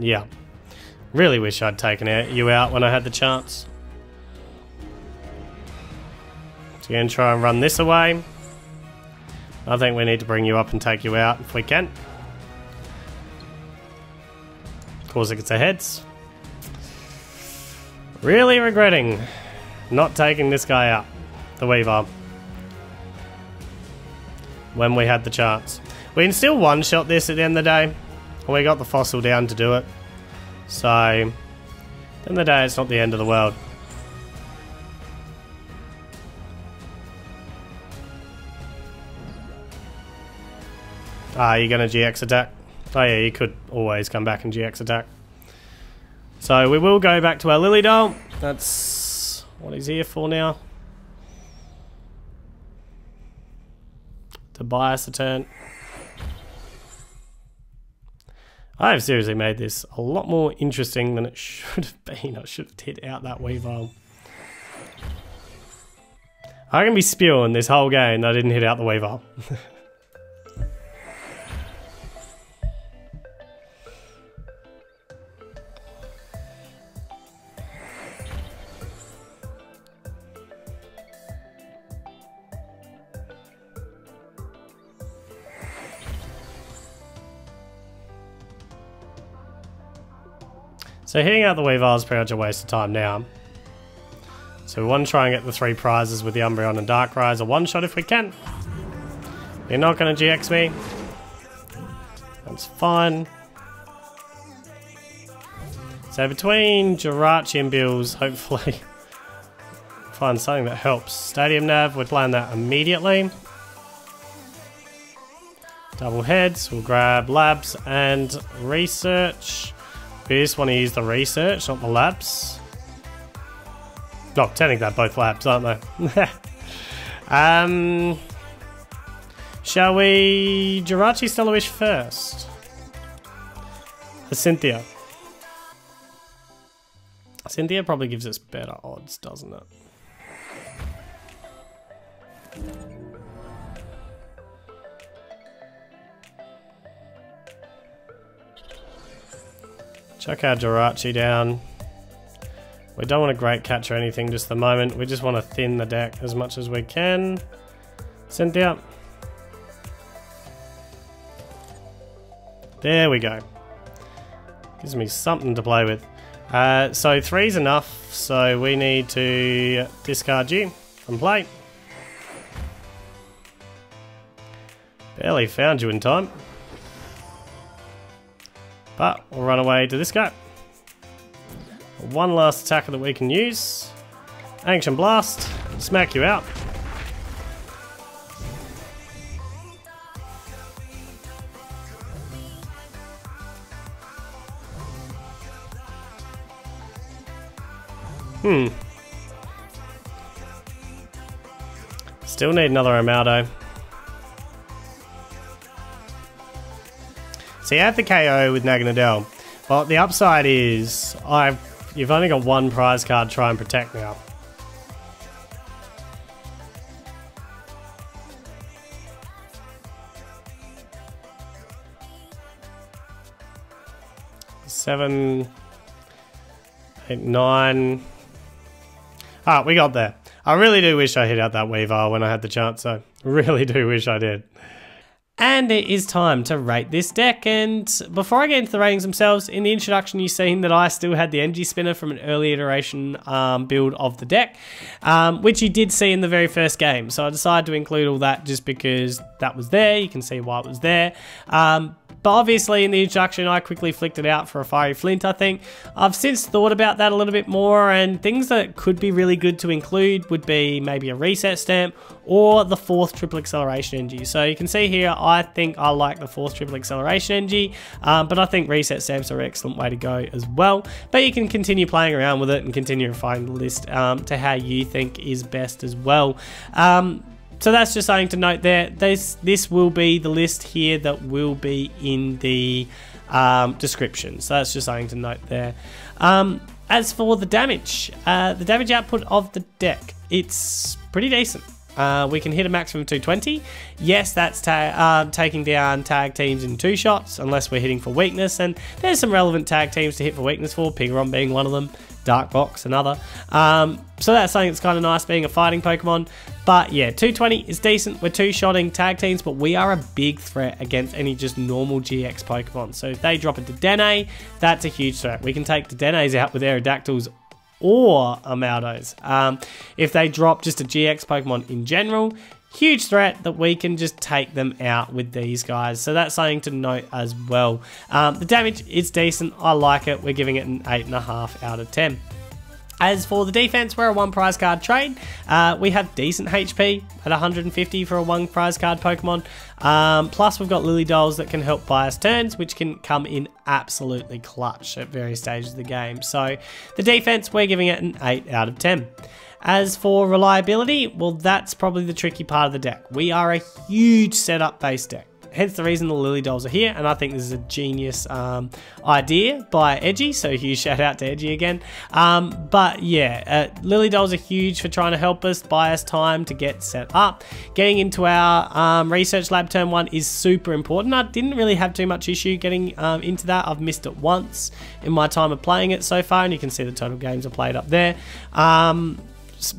Yeah. Really wish I'd taken you out when I had the chance. So again, try and run this away. I think we need to bring you up and take you out if we can. Of course it gets a heads. Really regretting not taking this guy out, the Weavile, when we had the chance. We can still one-shot this at the end of the day. And we got the fossil down to do it. So Then they die, it's not the end of the world. Ah, you're going to GX attack? Oh yeah, you could always come back and GX attack. So we will go back to our Lily doll. That's what he's here for now. To buy us a turn. I've seriously made this a lot more interesting than it should have been. I should have hit out that Weavile. I'm going to be spewing this whole game that I didn't hit out the Weavile. So hitting out the Weavile is pretty much a waste of time now. So we want to try and get the three prizes with the Umbreon and Darkrai as a one-shot if we can. You're not going to GX me. That's fine. So between Jirachi and Bills, hopefully find something that helps. Stadium Nav, we're playing that immediately. Double heads, we'll grab Labs and Research. We just want to use the research, not the labs. No, technically they're both labs, aren't they? Shall we Jirachi Stella Wish first? For Cynthia. Cynthia probably gives us better odds, doesn't it? Chuck our Jirachi down. We don't want a Great Catcher or anything just the moment. We just want to thin the deck as much as we can. Cynthia. There we go. Gives me something to play with. So three's enough, so we need to discard you and play. Barely found you in time. But we'll run away to this guy. One last attacker that we can use. Ancient Blast. Smack you out. Still need another Armaldo. So you have the KO with Naginadel. Well, the upside is you've only got one prize card to try and protect now. Seven, eight, nine. Ah, we got there. I really do wish I hit out that Weavile when I had the chance. I really do wish I did. And it is time to rate this deck, and before I get into the ratings themselves, in the introduction you've seen that I still had the Energy Spinner from an early iteration build of the deck, which you did see in the very first game, so I decided to include all that just because that was there, you can see why it was there. But obviously in the introduction I quickly flicked it out for a Fiery Flint, I think. I've since thought about that a little bit more, and things that could be really good to include would be maybe a Reset Stamp or the 4th Triple Acceleration Energy. So you can see here I think I like the 4th Triple Acceleration Energy, but I think Reset Stamps are an excellent way to go as well. But you can continue playing around with it and continue refining the list to how you think is best as well. So that's just something to note there. This will be the list here that will be in the description. So that's just something to note there. As for the damage output of the deck, it's pretty decent. We can hit a maximum 220. Yes, that's taking down tag teams in 2 shots, unless we're hitting for weakness. And there's some relevant tag teams to hit for weakness for, Pigron being one of them, Dark Box another. So that's something that's kind of nice being a fighting Pokemon. But yeah, 220 is decent. We're 2-shotting tag teams, but we are a big threat against any just normal GX Pokemon. So if they drop it to Dedenne, that's a huge threat. We can take the Dedenne's out with Aerodactyls or Armaldos. If they drop just a GX Pokemon in general, huge threat that we can just take them out with these guys. So that's something to note as well. The damage is decent. I like it. We're giving it an 8.5 out of 10. As for the defense, we're a one prize card trade. We have decent HP at 150 for a one prize card Pokemon. Plus we've got Lily Dolls that can help buy us turns, which can come in absolutely clutch at various stages of the game. So the defense, we're giving it an 8 out of 10. As for reliability, well, that's probably the tricky part of the deck. We are a huge setup based deck. Hence the reason the Lily Dolls are here, and I think this is a genius idea by Edgy, so huge shout out to Edgy again. But yeah, Lily Dolls are huge for trying to help us, buy us time to get set up. Getting into our research lab turn one is super important. I didn't really have too much issue getting into that. I've missed it once in my time of playing it so far, and you can see the total games are played up there.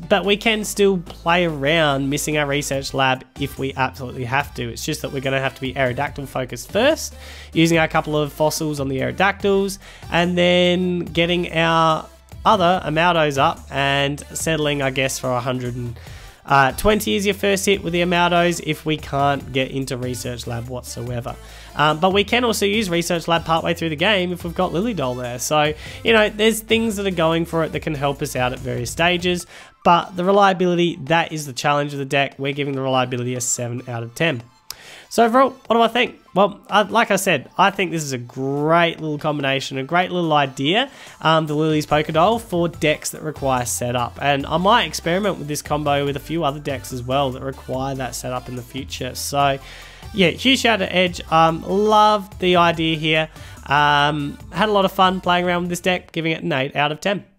But we can still play around missing our research lab if we absolutely have to. It's just that we're going to have to be Aerodactyl focused first, using our couple of fossils on the Aerodactyls, and then getting our other Armaldos up and settling, I guess, for 120 is your first hit with the Armaldos if we can't get into research lab whatsoever. But we can also use research lab partway through the game if we've got Lily Doll there. So, you know, there's things that are going for it that can help us out at various stages. But the reliability, that is the challenge of the deck. We're giving the reliability a 7 out of 10. So overall, what do I think? Well, like I said, I think this is a great little combination, a great little idea, the Lillie's Poké Doll, for decks that require setup. And I might experiment with this combo with a few other decks as well that require that setup in the future. So yeah, huge shout out to Edge. Love the idea here. Had a lot of fun playing around with this deck, giving it an 8 out of 10.